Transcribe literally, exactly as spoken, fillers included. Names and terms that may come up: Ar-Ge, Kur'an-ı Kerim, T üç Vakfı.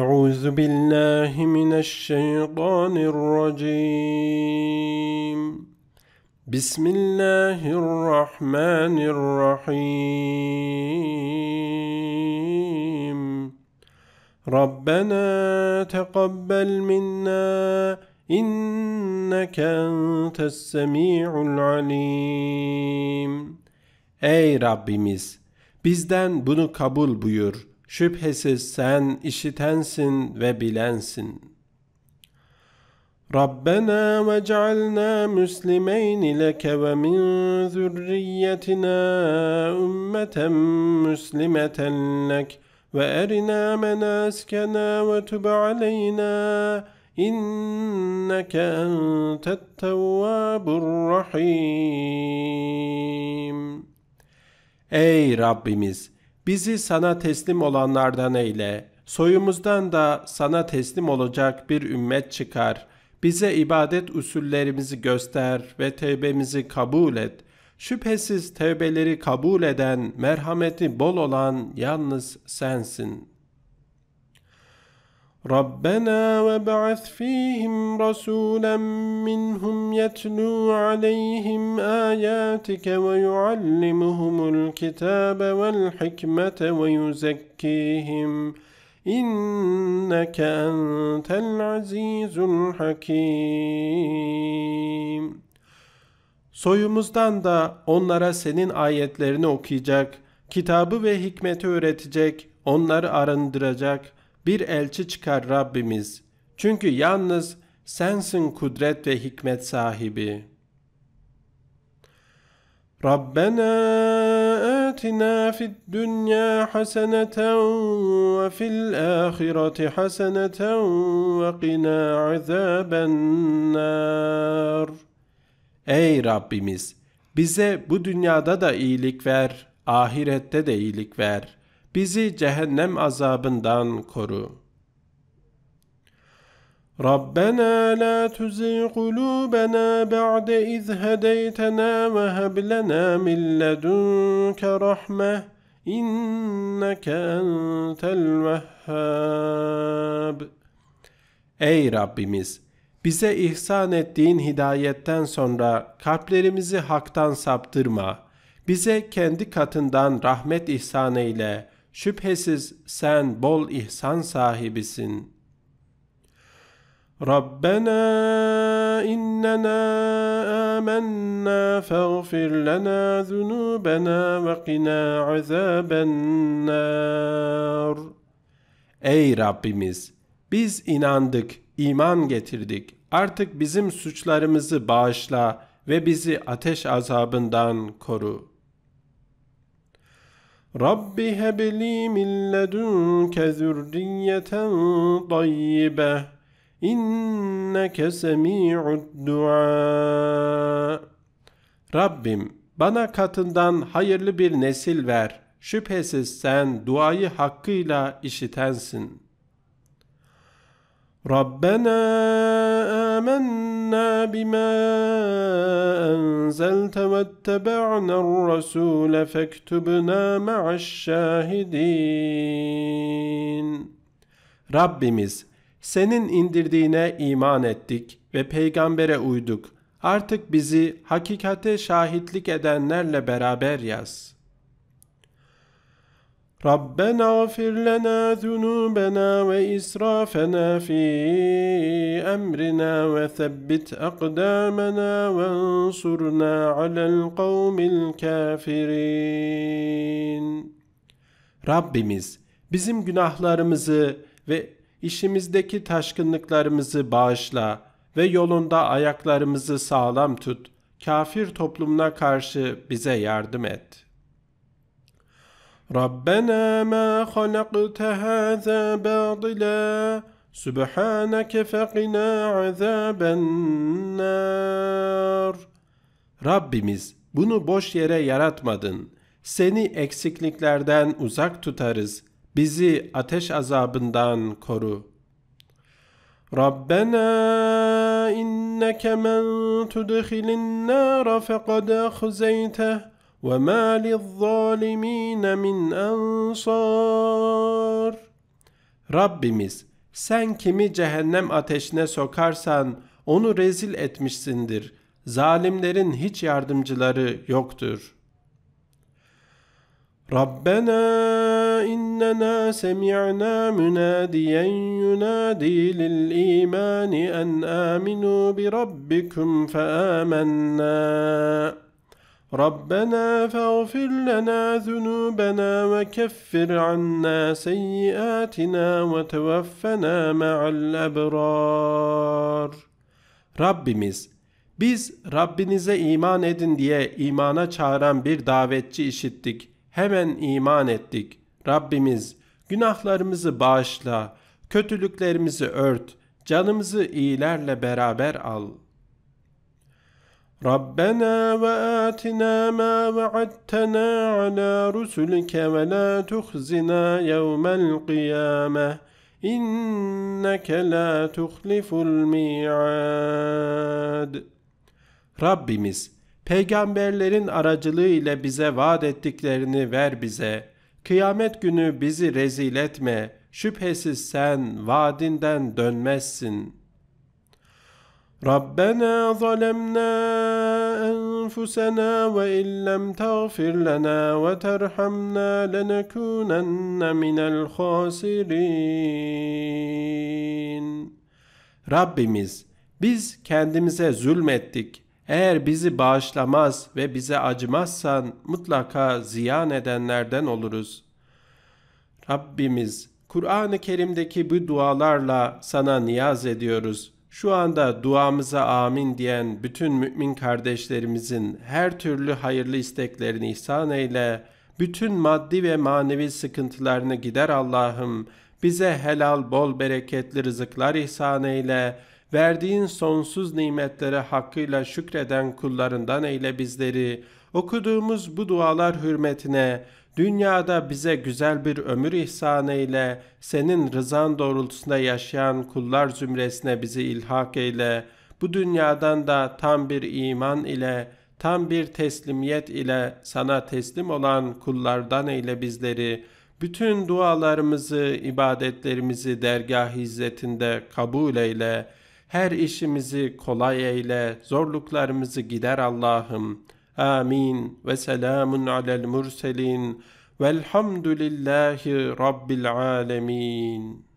أعوذ بالله من الشيطان الرجيم بسم الله الرحمن الرحيم ربنا تقبل منا إنك أنت السميع العليم. Ey Rabbimiz, bizden bunu kabul buyur. Şüphesiz sen işitensin ve bilensin. Rabbena ve cealna müslimeyni leke ve min zürriyetina ümmeten müslimeten lek ve erina menaskena ve tub aleyna inneke entet tevvabur-rahim. Ey Rabbimiz! Bizi sana teslim olanlardan eyle, soyumuzdan da sana teslim olacak bir ümmet çıkar, bize ibadet usullerimizi göster ve tevbemizi kabul et. Şüphesiz tevbeleri kabul eden, merhameti bol olan yalnız sensin. Rabbena ve ba'ath fihim rasulen minhum yetlu aleyhim ayatike ve yuallimuhumul kitabe vel hikmete ve yuzekkihim inneke entel azizul hakim. Soyumuzdan da onlara senin ayetlerini okuyacak, kitabı ve hikmeti öğretecek, onları arındıracak bir elçi çıkar Rabbimiz. Çünkü yalnız sensin kudret ve hikmet sahibi. Rabbena atina fid dunya haseneten ve fil ahireti haseneten ve qina azabennar. Ey Rabbimiz, bize bu dünyada da iyilik ver, ahirette de iyilik ver. Bizi cehennem azabından koru. Rabbena la tuzigh kulubena ba'de iz hedeytena ve heb lena min ledunke rahmeh inneke entel vehhab. Ey Rabbimiz! Bize ihsan ettiğin hidayetten sonra kalplerimizi haktan saptırma. Bize kendi katından rahmet ihsan eyle. Şüphesiz sen bol ihsan sahibisin. Rabbena innena amennâ feğfir lenâ zunûbenâ ve qinâ azâbennâr. Ey Rabbimiz! Biz inandık, iman getirdik. Artık bizim suçlarımızı bağışla ve bizi ateş azabından koru. Rabbi hebli min ledunke zürriyeten tayyibeh inneke semi'u'd-du'a. Rabbim, bana katından hayırlı bir nesil ver. Şüphesiz sen duayı hakkıyla işitensin. Rabbena amennâ bimâ enzelte vettebe'ne'r-rasûle fektubnâ me'aş-şâhidîn. Rabbimiz, senin indirdiğine iman ettik ve peygambere uyduk. Artık bizi hakikate şahitlik edenlerle beraber yaz. Rabbena gfir lena zunubena ve israfena fi emrina ve sebbit akdamena ve ansurna alel kavmil kafirin. Rabbimiz, bizim günahlarımızı ve işimizdeki taşkınlıklarımızı bağışla ve yolunda ayaklarımızı sağlam tut. Kafir toplumuna karşı bize yardım et. Rabbena ma halakte hâzâ bâdilâ, sübhâneke feqinâ azâbennâr. Rabbimiz, bunu boş yere yaratmadın. Seni eksikliklerden uzak tutarız. Bizi ateş azabından koru. Rabbena inneke men tudkhilin nâra feqad ahzeyteh ve mâ liz-zâlimîne min ansâr. Rabbimiz, sen kimi cehennem ateşine sokarsan onu rezil etmişsindir. Zalimlerin hiç yardımcıları yoktur. Rabbena innena semi'na münadiyen yunadi lil imani en aminu bi rabbikum fe amennâ. Rabbena feğfir lena zunubena ve keffir anna seyyiatina ve tevaffena ma'al ebrar. Rabbimiz, biz Rabbinize iman edin diye imana çağıran bir davetçi işittik. Hemen iman ettik. Rabbimiz, günahlarımızı bağışla, kötülüklerimizi ört, canımızı iyilerle beraber al. Rabbena ve atina ma va'adtena ala rusulike ve la tuhzina yevmel kıyameh. İnneke la tuhliful mi'ad. Rabbimiz, peygamberlerin aracılığı ile bize vaat ettiklerini ver bize. Kıyamet günü bizi rezil etme. Şüphesiz sen vaadinden dönmezsin. Rabbena zalemna enfusena ve illem tağfir lena ve terhamna lenekunenne minel khasirin. Rabbimiz, biz kendimize zulmettik. Eğer bizi bağışlamaz ve bize acımazsan mutlaka ziyan edenlerden oluruz. Rabbimiz, Kur'an-ı Kerim'deki bu dualarla sana niyaz ediyoruz. Şu anda duamıza amin diyen bütün mümin kardeşlerimizin her türlü hayırlı isteklerini ihsan eyle, bütün maddi ve manevi sıkıntılarını gider Allah'ım, bize helal bol bereketli rızıklar ihsan eyle, verdiğin sonsuz nimetlere hakkıyla şükreden kullarından eyle bizleri, okuduğumuz bu dualar hürmetine, dünyada bize güzel bir ömür ihsan eyle, senin rızan doğrultusunda yaşayan kullar zümresine bizi ilhak eyle, bu dünyadan da tam bir iman ile, tam bir teslimiyet ile sana teslim olan kullardan eyle bizleri, bütün dualarımızı, ibadetlerimizi dergâh-ı izzetinde kabul eyle, her işimizi kolay eyle, zorluklarımızı gider Allah'ım. Amin. Ve selamun alel murselin. Velhamdülillahi rabbil alemin.